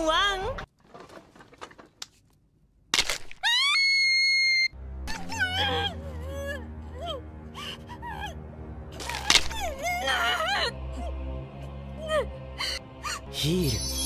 one. Heal.